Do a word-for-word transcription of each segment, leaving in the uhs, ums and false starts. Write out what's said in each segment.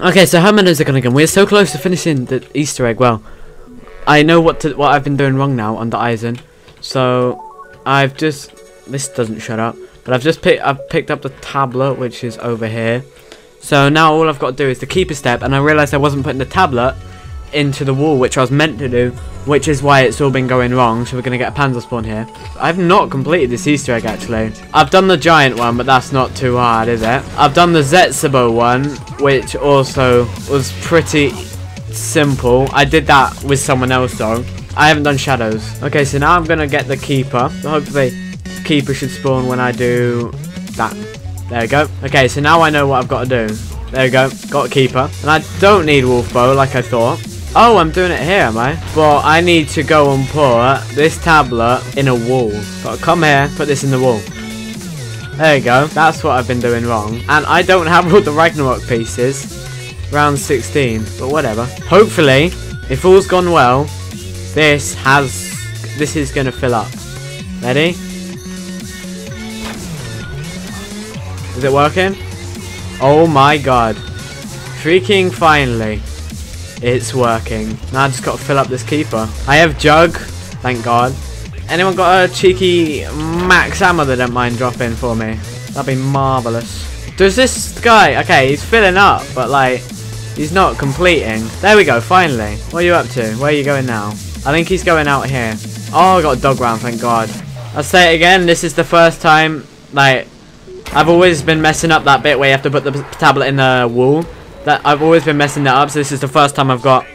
Okay, so how many is it gonna go? We're so close to finishing the Easter egg. Well, I know what to, what I've been doing wrong now on the Eisen. So I've just this doesn't shut up, but I've just picked I've picked up the tablet, which is over here. So now all I've got to do is the keeper step, and I realised I wasn't putting the tablet into the wall, which I was meant to do, which is why it's all been going wrong. So we're gonna get a Panzer spawn here. I've not completed this Easter egg actually. I've done the giant one, but that's not too hard, is it? I've done the Zetsubo one, which also was pretty simple. I did that with someone else though. I haven't done shadows. Okay, so now I'm gonna get the keeper. So hopefully, the keeper should spawn when I do that. There we go. Okay, so now I know what I've got to do. There we go. Got a keeper, and I don't need wolf bow like I thought. Oh, I'm doing it here, am I? But I need to go and put this tablet in a wall. Gotta come here, put this in the wall. There you go. That's what I've been doing wrong. And I don't have all the Ragnarok pieces. Round sixteen, but whatever. Hopefully, if all's gone well, this has... This is gonna fill up. Ready? Is it working? Oh my god. Freaking finally. It's working. Now I just got to fill up this keeper. I have jug, thank god. Anyone got a cheeky max ammo they don't mind dropping for me? That'd be marvellous. Does this guy... Okay, he's filling up, but like, he's not completing. There we go, finally. What are you up to? Where are you going now? I think he's going out here. Oh, I got a dog round, thank god. I'll say it again, this is the first time, like, I've always been messing up that bit where you have to put the tablet in the wall. That I've always been messing that up, so this is the first time I've got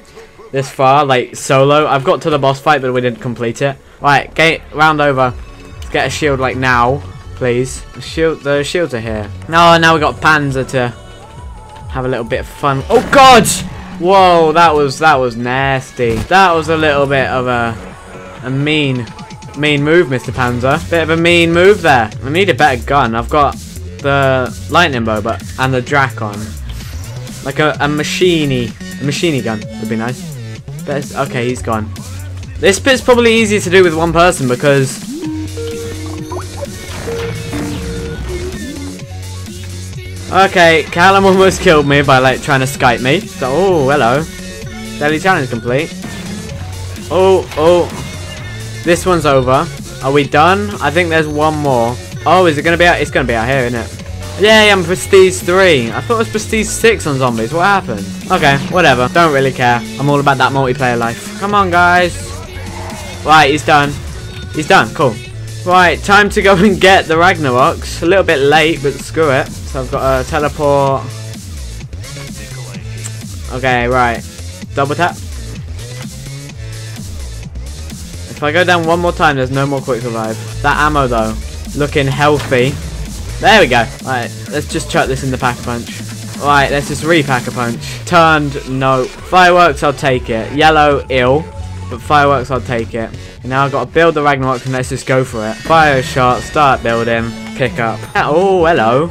this far, like, solo. I've got to the boss fight, but we didn't complete it. Right, gate round over. Let's get a shield, like, now, please. The, shield, the shields are here. No, now we got Panzer to have a little bit of fun. Oh, God! Whoa, that was, that was nasty. That was a little bit of a, a mean, mean move, Mister Panzer. Bit of a mean move there. I need a better gun. I've got the lightning bow, but, and the Dracon. Like a, a machine-y. A machine-y gun would be nice. Best, okay, he's gone. This bit's probably easier to do with one person because... Okay, Callum almost killed me by like trying to Skype me. So, oh, hello. Daily challenge complete. Oh, oh. This one's over. Are we done? I think there's one more. Oh, is it going to be out? It's going to be out here, isn't it? Yay, I'm prestige three. I thought it was prestige six on zombies. What happened? Okay, whatever. Don't really care. I'm all about that multiplayer life. Come on, guys. Right, he's done. He's done. Cool. Right, time to go and get the Ragnaroks. A little bit late, but screw it. So I've got a teleport. Okay, right. Double tap. If I go down one more time, there's no more quick revive. That ammo, though, looking healthy. There we go. Alright, let's just chuck this in the pack-a-punch. Alright, let's just repack a punch. Turned, no. Fireworks, I'll take it. Yellow, ill. But fireworks, I'll take it. And now I've got to build the Ragnarok, and let's just go for it. Fire shot, start building, kick up. Oh, hello.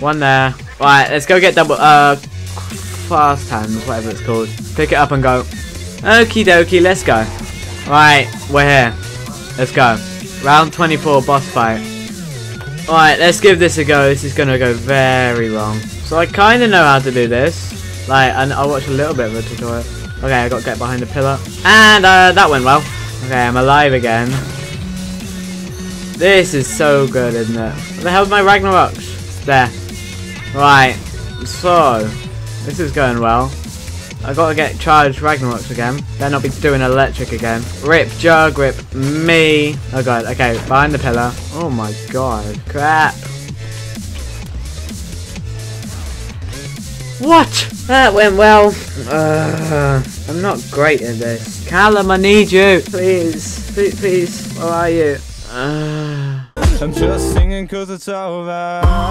One there. Alright, let's go get double, uh, fast hands, whatever it's called. Pick it up and go. Okie dokie, let's go. Alright, we're here. Let's go. Round twenty-four, boss fight. Alright, let's give this a go. This is going to go very wrong. So I kind of know how to do this. Like, and I'll watch a little bit of a tutorial. Okay, I got to get behind the pillar. And uh, that went well. Okay, I'm alive again. This is so good, isn't it? Where the hell's my Ragnaroks? There. Right. So, this is going well. I got to get charged Ragnaroks again. Then I'll be doing electric again. Rip jug, rip me. Oh god, okay, behind the pillar. Oh my god, crap. What? That went well. Uh, I'm not great at this. Callum, I need you. Please, please, please. Where are you? Uh. I'm just singing cause it's over.